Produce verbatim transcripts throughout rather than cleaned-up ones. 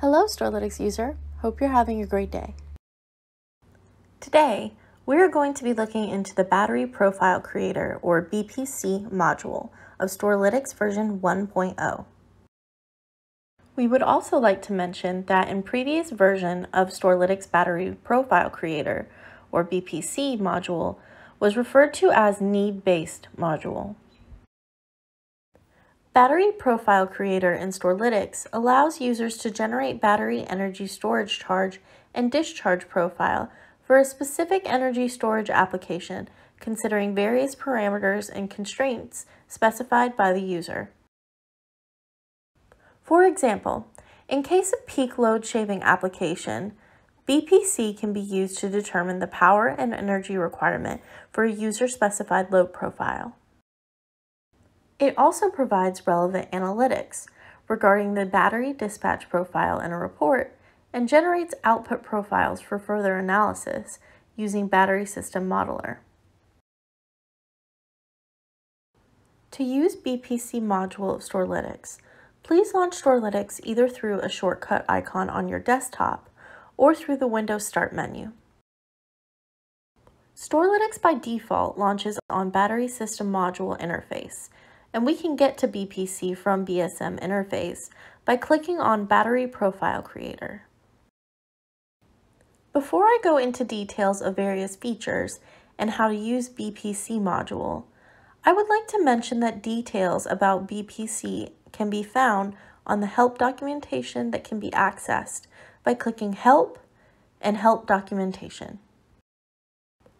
Hello Storlytics user, hope you're having a great day. Today, we're going to be looking into the Battery Profile Creator, or B P C, module of Storlytics version one point oh. We would also like to mention that in previous version of Storlytics Battery Profile Creator, or B P C, module was referred to as need-based module. Battery Profile Creator in Storlytics allows users to generate battery energy storage charge and discharge profile for a specific energy storage application, considering various parameters and constraints specified by the user. For example, in case of peak load shaving application, B P C can be used to determine the power and energy requirement for a user-specified load profile. It also provides relevant analytics regarding the battery dispatch profile in a report and generates output profiles for further analysis using Battery System Modeler. To use B P C module of Storlytics, please launch Storlytics either through a shortcut icon on your desktop or through the Windows Start menu. Storlytics by default launches on Battery System Module interface, and we can get to B P C from B S M interface by clicking on Battery Profile Creator. Before I go into details of various features and how to use B P C module, I would like to mention that details about B P C can be found on the help documentation that can be accessed by clicking Help and Help Documentation.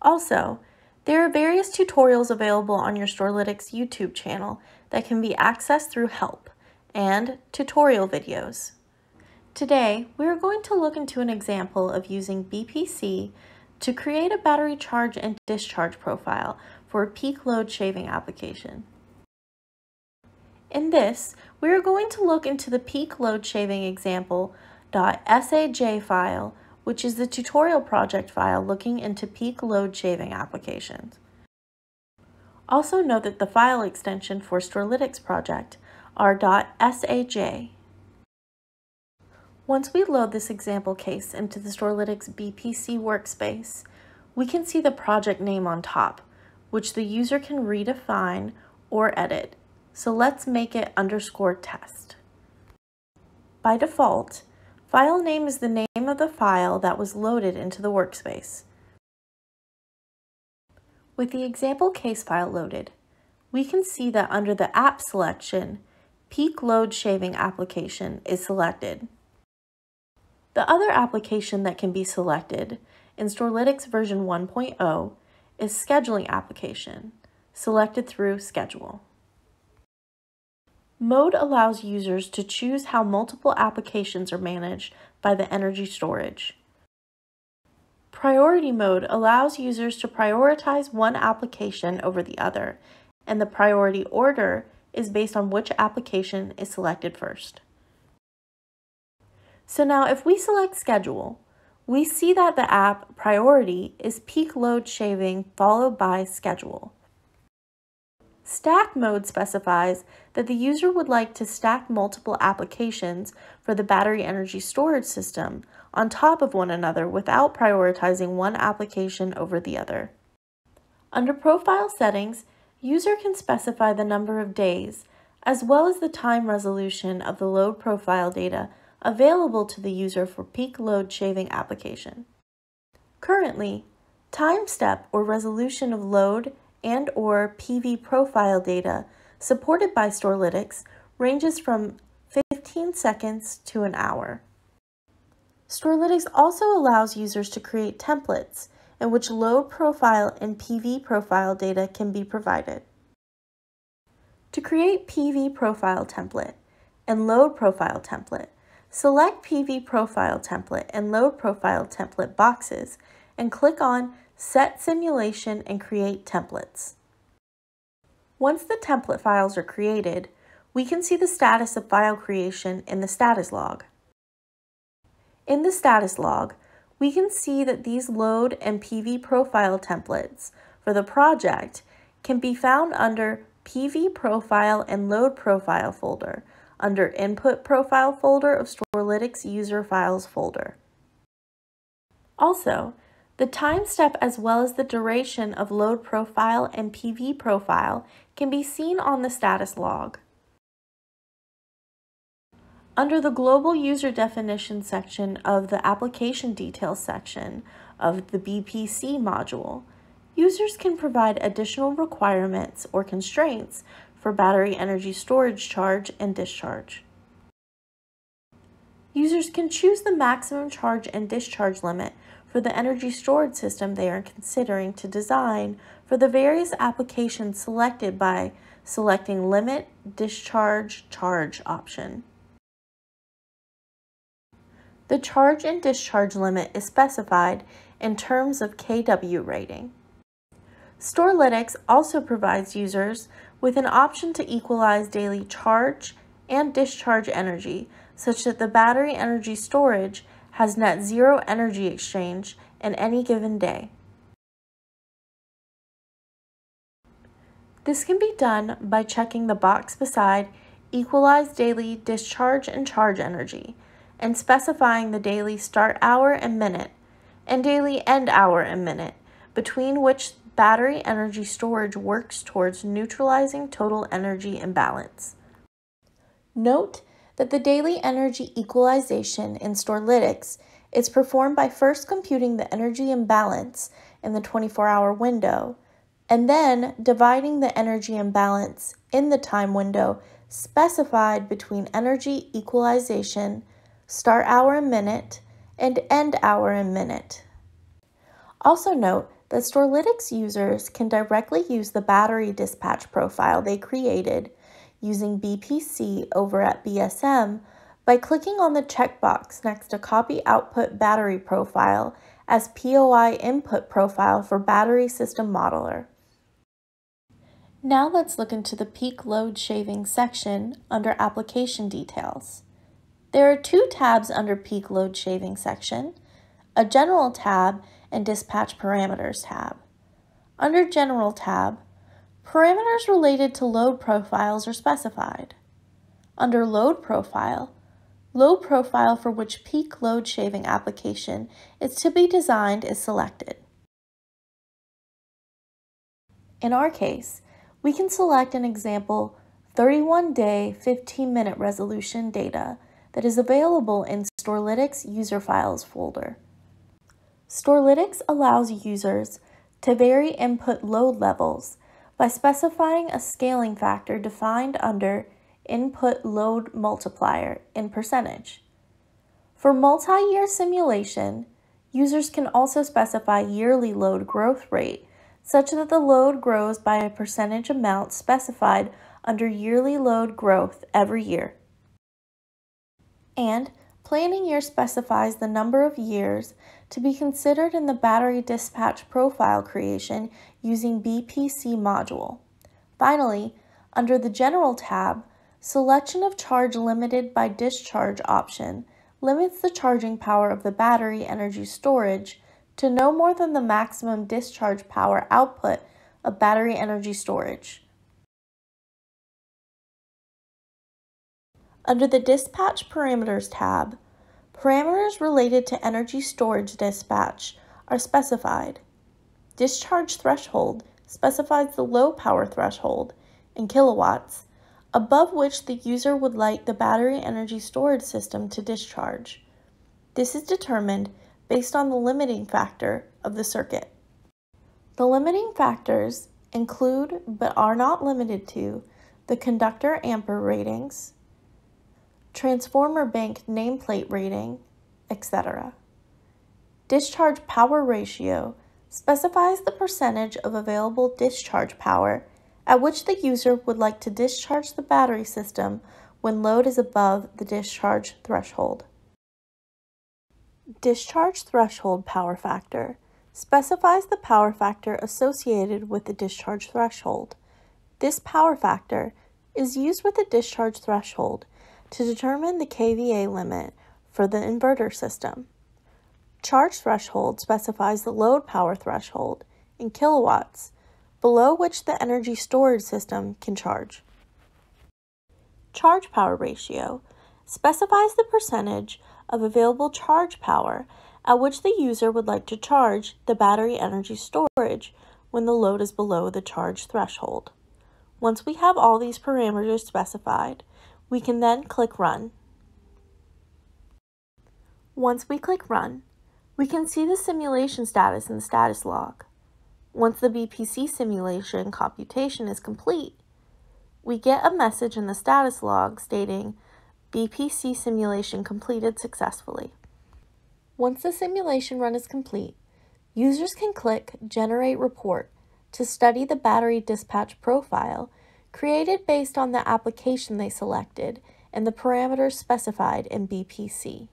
Also, there are various tutorials available on your Storlytics YouTube channel that can be accessed through help and tutorial videos. Today, we are going to look into an example of using B P C to create a battery charge and discharge profile for a peak load shaving application. In this, we are going to look into the peak load shaving example.saj file, which is the tutorial project file looking into peak load shaving applications. Also note that the file extension for Storlytics project are .saj. Once we load this example case into the Storlytics B P C workspace, we can see the project name on top, which the user can redefine or edit. So let's make it underscore test. By default, file name is the name of the file that was loaded into the workspace. With the example case file loaded, we can see that under the app selection, peak load shaving application is selected. The other application that can be selected in Storlytics version one point oh is scheduling application, selected through schedule. Mode allows users to choose how multiple applications are managed by the energy storage. Priority mode allows users to prioritize one application over the other, and the priority order is based on which application is selected first. So now if we select schedule, we see that the app priority is peak load shaving followed by schedule. Stack mode specifies that the user would like to stack multiple applications for the battery energy storage system on top of one another without prioritizing one application over the other. Under profile settings, user can specify the number of days as well as the time resolution of the load profile data available to the user for peak load shaving application. Currently, time step or resolution of load and or P V profile data supported by Storlytics ranges from fifteen seconds to an hour. Storlytics also allows users to create templates in which load profile and P V profile data can be provided. To create P V profile template and load profile template, select P V profile template and load profile template boxes and click on Set Simulation and Create Templates. Once the template files are created, we can see the status of file creation in the status log. In the status log, we can see that these load and P V profile templates for the project can be found under P V profile and load profile folder, under input profile folder of Storlytics Storlytics user files folder. Also, the time step as well as the duration of load profile and P V profile can be seen on the status log. Under the global user definition section of the application details section of the B P C module, users can provide additional requirements or constraints for battery energy storage charge and discharge. Users can choose the maximum charge and discharge limit for the energy storage system they are considering to design for the various applications selected by selecting Limit, Discharge, Charge option. The charge and discharge limit is specified in terms of K W rating. Storlytics also provides users with an option to equalize daily charge and discharge energy such that the battery energy storage has net zero energy exchange in any given day. This can be done by checking the box beside Equalize Daily Discharge and Charge Energy and specifying the daily start hour and minute and daily end hour and minute between which battery energy storage works towards neutralizing total energy imbalance. Note that the daily energy equalization in Storlytics is performed by first computing the energy imbalance in the twenty-four hour window and then dividing the energy imbalance in the time window specified between energy equalization, start hour and minute, and end hour and minute. Also note that Storlytics users can directly use the battery dispatch profile they created using B P C over at B S M by clicking on the checkbox next to Copy Output Battery Profile as P O I Input Profile for Battery System Modeler. Now let's look into the Peak Load Shaving section under Application Details. There are two tabs under Peak Load Shaving section, a General tab and Dispatch Parameters tab. Under General tab, parameters related to load profiles are specified. Under Load Profile, load profile for which peak load shaving application is to be designed is selected. In our case, we can select an example thirty-one day, fifteen minute resolution data that is available in Storlytics user files folder. Storlytics allows users to vary input load levels by specifying a scaling factor defined under Input Load Multiplier in percentage. For multi-year simulation, users can also specify yearly load growth rate such that the load grows by a percentage amount specified under Yearly Load Growth every year. And Planning Year specifies the number of years to be considered in the battery dispatch profile creation using B P C module. Finally, under the General tab, selection of charge limited by discharge option limits the charging power of the battery energy storage to no more than the maximum discharge power output of battery energy storage. Under the Dispatch Parameters tab, parameters related to energy storage dispatch are specified. Discharge threshold specifies the low power threshold in kilowatts above which the user would like the battery energy storage system to discharge. This is determined based on the limiting factor of the circuit. The limiting factors include, but are not limited to, the conductor ampere ratings, transformer bank nameplate rating, et cetera. Discharge power ratio specifies the percentage of available discharge power at which the user would like to discharge the battery system when load is above the discharge threshold. Discharge threshold power factor specifies the power factor associated with the discharge threshold. This power factor is used with the discharge threshold to determine the K V A limit for the inverter system. Charge threshold specifies the load power threshold in kilowatts below which the energy storage system can charge. Charge power ratio specifies the percentage of available charge power at which the user would like to charge the battery energy storage when the load is below the charge threshold. Once we have all these parameters specified, we can then click Run. Once we click Run, we can see the simulation status in the status log. Once the B P C simulation computation is complete, we get a message in the status log stating B P C simulation completed successfully. Once the simulation run is complete, users can click Generate Report to study the battery dispatch profile created based on the application they selected and the parameters specified in B P C.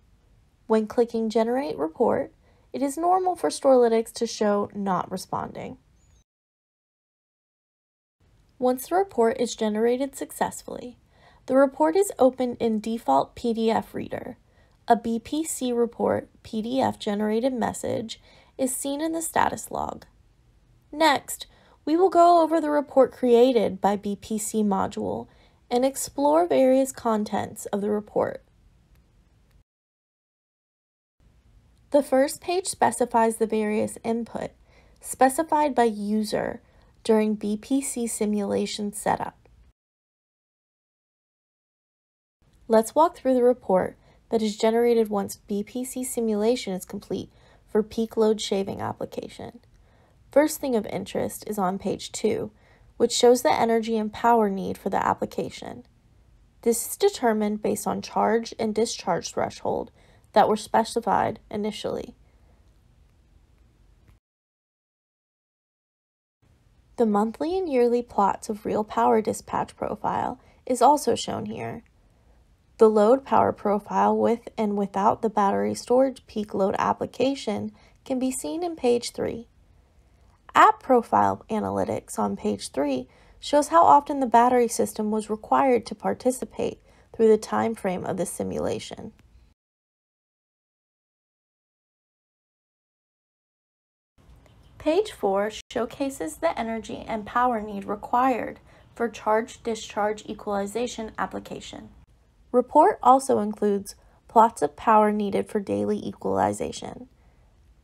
When clicking Generate Report, it is normal for Storlytics to show Not Responding. Once the report is generated successfully, the report is opened in default P D F reader. A B P C report P D F generated message is seen in the status log. Next, we will go over the report created by B P C module and explore various contents of the report. The first page specifies the various input specified by user during B P C simulation setup. Let's walk through the report that is generated once B P C simulation is complete for peak load shaving application. First thing of interest is on page two, which shows the energy and power need for the application. This is determined based on charge and discharge threshold that were specified initially. The monthly and yearly plots of real power dispatch profile is also shown here. The load power profile with and without the battery storage peak load application can be seen in page three. App profile analytics on page three shows how often the battery system was required to participate through the time frame of the simulation. Page four showcases the energy and power need required for charge-discharge equalization application. Report also includes plots of power needed for daily equalization.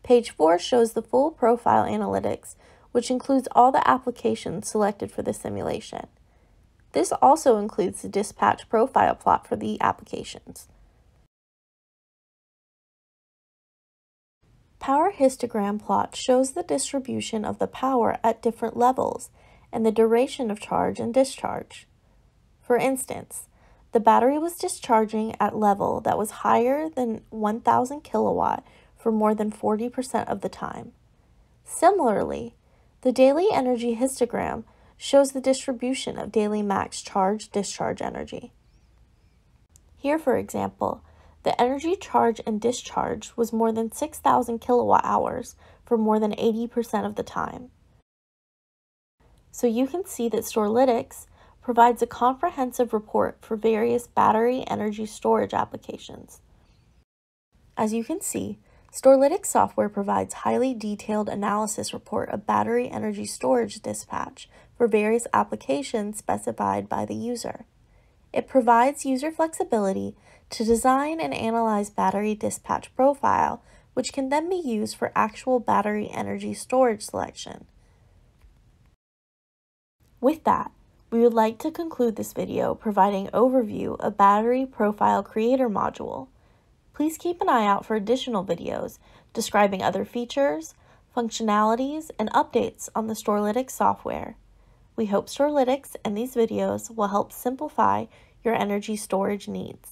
Page four shows the full profile analytics, which includes all the applications selected for the simulation. This also includes the dispatch profile plot for the applications. Power histogram plot shows the distribution of the power at different levels and the duration of charge and discharge. For instance, the battery was discharging at level that was higher than one thousand kilowatt for more than forty percent of the time. Similarly, the daily energy histogram shows the distribution of daily max charge-discharge energy. Here, for example, the energy charge and discharge was more than six thousand kilowatt hours for more than eighty percent of the time. So you can see that Storlytics provides a comprehensive report for various battery energy storage applications. As you can see, Storlytics software provides highly detailed analysis report of battery energy storage dispatch for various applications specified by the user. It provides user flexibility to design and analyze battery dispatch profile, which can then be used for actual battery energy storage selection. With that, we would like to conclude this video providing overview of Battery Profile Creator module. Please keep an eye out for additional videos describing other features, functionalities, and updates on the Storlytics software. We hope Storlytics and these videos will help simplify your energy storage needs.